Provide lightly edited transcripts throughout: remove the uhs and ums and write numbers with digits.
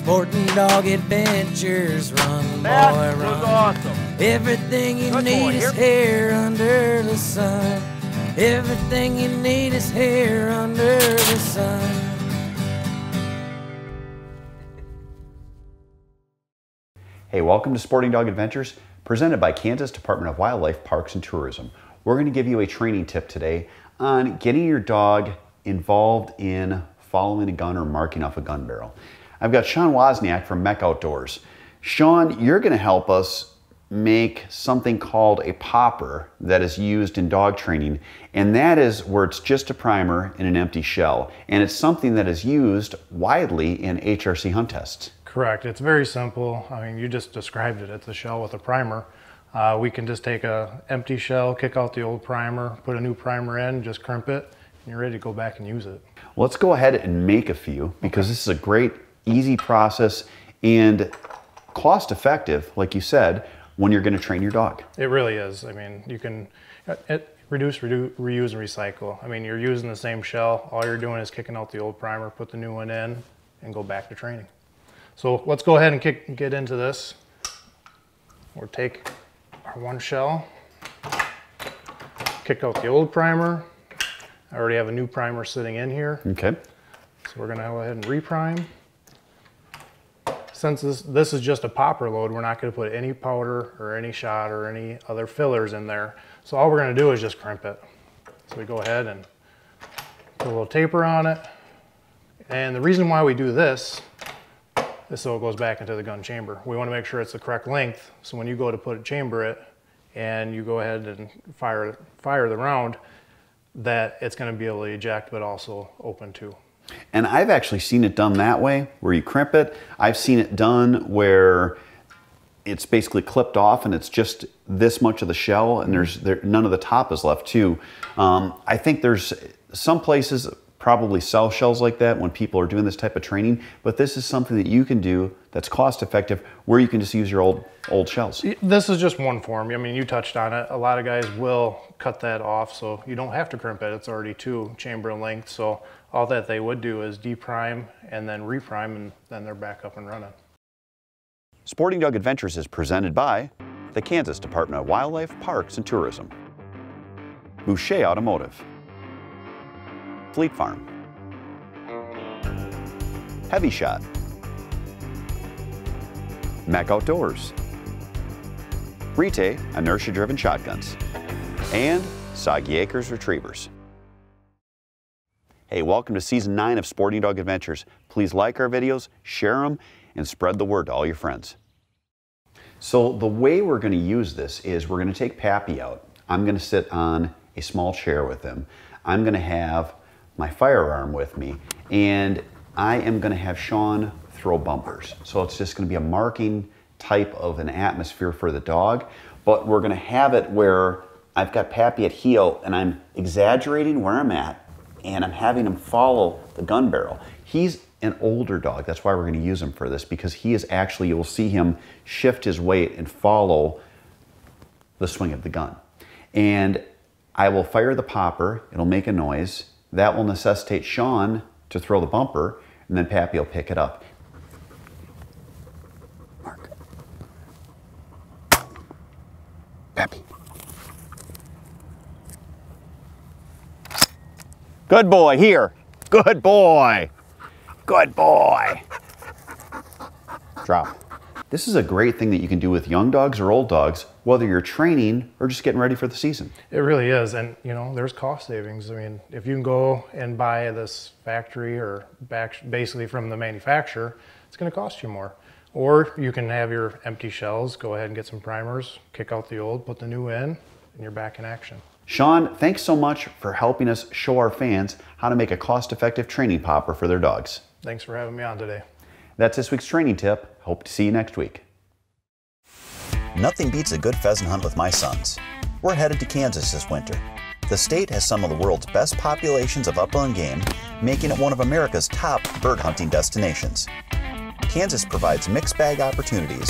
Sporting Dog Adventures. Run, boy, run. That was awesome. Everything you need is here under the sun. Everything you need is here under the sun. Hey, welcome to Sporting Dog Adventures, presented by Kansas Department of Wildlife, Parks and Tourism. We're going to give you a training tip today on getting your dog involved in following a gun or marking off a gun barrel. I've got Shawn Wozniak from MEC Outdoors. Shawn, you're going to help us make something called a popper that is used in dog training, and that is where it's just a primer in an empty shell, and it's something that is used widely in HRC hunt tests. Correct. It's very simple. I mean, you just described it. It's a shell with a primer. We can just take an empty shell, kick out the old primer, put a new primer in, just crimp it, and you're ready to go back and use it. Let's go ahead and make a few, because this is a great, easy process and cost effective, like you said, when you're going to train your dog. It really is. I mean, you can reduce, reuse, and recycle. I mean, you're using the same shell. All you're doing is kicking out the old primer, put the new one in, and go back to training. So let's go ahead and get into this. We'll take our one shell, kick out the old primer. I already have a new primer sitting in here. Okay. So we're gonna go ahead and reprime. Since this is just a popper load, we're not gonna put any powder or any shot or any other fillers in there. So all we're gonna do is just crimp it. So we go ahead and put a little taper on it. And the reason why we do this is so it goes back into the gun chamber. We want to make sure it's the correct length, so when you go to put a chamber it and you go ahead and fire the round, that it's going to be able to eject but also open too. And I've actually seen it done that way, where you crimp it. I've seen it done where it's basically clipped off and it's just this much of the shell, and none of the top is left too. I think there's some places probably sell shells like that when people are doing this type of training, but this is something that you can do that's cost effective, where you can just use your old shells. This is just one form. I mean, you touched on it. A lot of guys will cut that off, so you don't have to crimp it. It's already two chamber length, so all that they would do is deprime and then reprime, and then they're back up and running. Sporting Dog Adventures is presented by the Kansas Department of Wildlife, Parks and Tourism, Boucher Automotive, Fleet Farm, Heavy Shot, MEC Outdoors, Retay Inertia Driven Shotguns, and Soggy Acres Retrievers. Hey, welcome to Season 9 of Sporting Dog Adventures. Please like our videos, share them, and spread the word to all your friends. So the way we're going to use this is we're going to take Pappy out. I'm going to sit on a small chair with him. I'm going to have my firearm with me, and I am going to have Shawn throw bumpers. So it's just going to be a marking type of an atmosphere for the dog, but we're going to have it where I've got Pappy at heel and I'm exaggerating where I'm at, and I'm having him follow the gun barrel. He's an older dog. That's why we're going to use him for this, because he is actually, you'll see him shift his weight and follow the swing of the gun. And I will fire the popper, it'll make a noise, that will necessitate Shawn to throw the bumper, and then Pappy will pick it up. Mark. Pappy. Good boy, here. Good boy. Good boy. Drop. This is a great thing that you can do with young dogs or old dogs, whether you're training or just getting ready for the season. It really is, and you know, there's cost savings. I mean, if you can go and buy this factory or basically from the manufacturer, it's gonna cost you more. Or you can have your empty shells, go ahead and get some primers, kick out the old, put the new in, and you're back in action. Shawn, thanks so much for helping us show our fans how to make a cost-effective training popper for their dogs. Thanks for having me on today. That's this week's training tip. Hope to see you next week. Nothing beats a good pheasant hunt with my sons. We're headed to Kansas this winter. The state has some of the world's best populations of upland game, making it one of America's top bird hunting destinations. Kansas provides mixed bag opportunities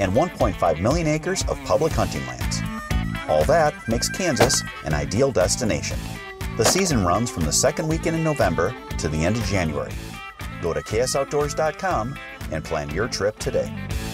and 1.5 million acres of public hunting lands. All that makes Kansas an ideal destination. The season runs from the second weekend in November to the end of January. Go to ksoutdoors.com and plan your trip today.